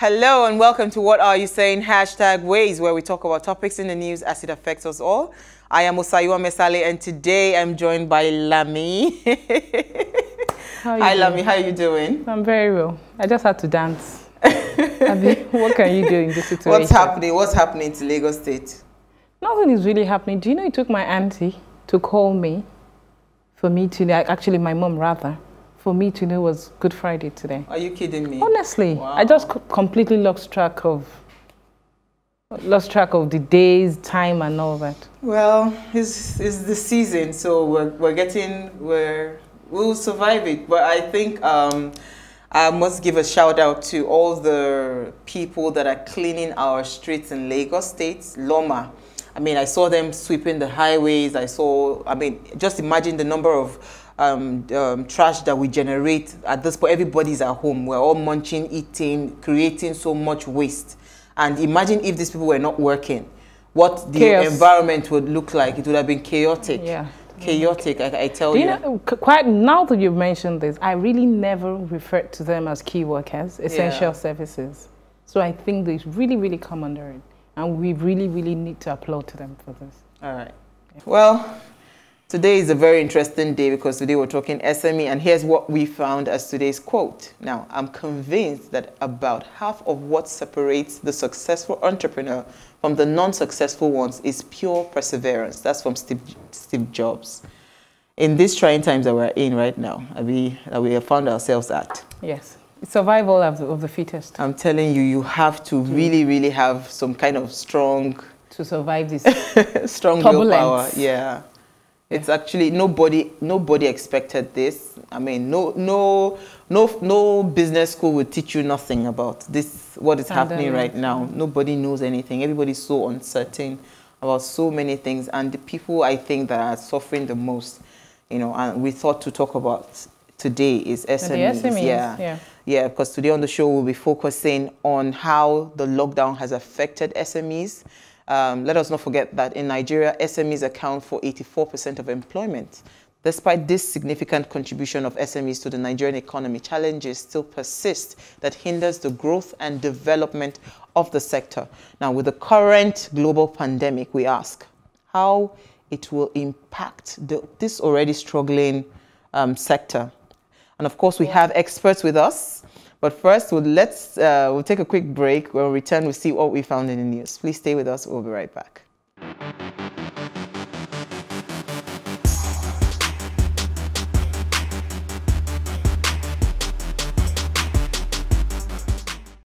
Hello and welcome to What Are You Saying? #Ways, where we talk about topics in the news as it affects us all. I am Osayuwa Mesale and today I'm joined by Lami. Hi Lami, how are you doing? I'm very well. I just had to dance. What can you do in this situation? What's happening to Lagos State? Nothing is really happening. Do you know it took my auntie to call me for me to, actually my mom rather, for me to know was Good Friday today. Are you kidding me? Honestly, wow. I just completely lost track of the days, time, and all that. Well, it's the season, so we'll survive it. But I think I must give a shout out to all the people that are cleaning our streets in Lagos State, Loma. I mean, I saw them sweeping the highways. Just imagine the number of trash that we generate at this point. Everybody's at home. We're all munching, eating, creating so much waste. And imagine if these people were not working, what the environment would look like. It would have been chaotic. Yeah. Chaotic, I tell you. Quite now that you've mentioned this, I really never referred to them as key workers, essential services. So I think they really, really come under it. And we really, really need to applaud to them for this. All right. Yeah. Well, today is a very interesting day because today we're talking SME, and here's what we found as today's quote. Now, I'm convinced that about half of what separates the successful entrepreneur from the non-successful ones is pure perseverance. That's from Steve Jobs. In these trying times that we're in right now, that we have found ourselves at. Yes, it's survival of the fittest. I'm telling you, you have to really, really have some kind of strong... to survive this strong willpower, yeah. It's actually nobody expected this. I mean, no business school would teach you nothing about this. What is happening right now? Nobody knows anything. Everybody's so uncertain about so many things, and the people I think that are suffering the most, you know. And we thought to talk about today is SMEs. Yeah. Because today on the show we'll be focusing on how the lockdown has affected SMEs. Let us not forget that in Nigeria, SMEs account for 84% of employment. Despite this significant contribution of SMEs to the Nigerian economy, challenges still persist that hinders the growth and development of the sector. Now, with the current global pandemic, we ask how it will impact this already struggling sector. And of course, we have experts with us. But first, we'll take a quick break. When we return, we'll see what we found in the news. Please stay with us. We'll be right back.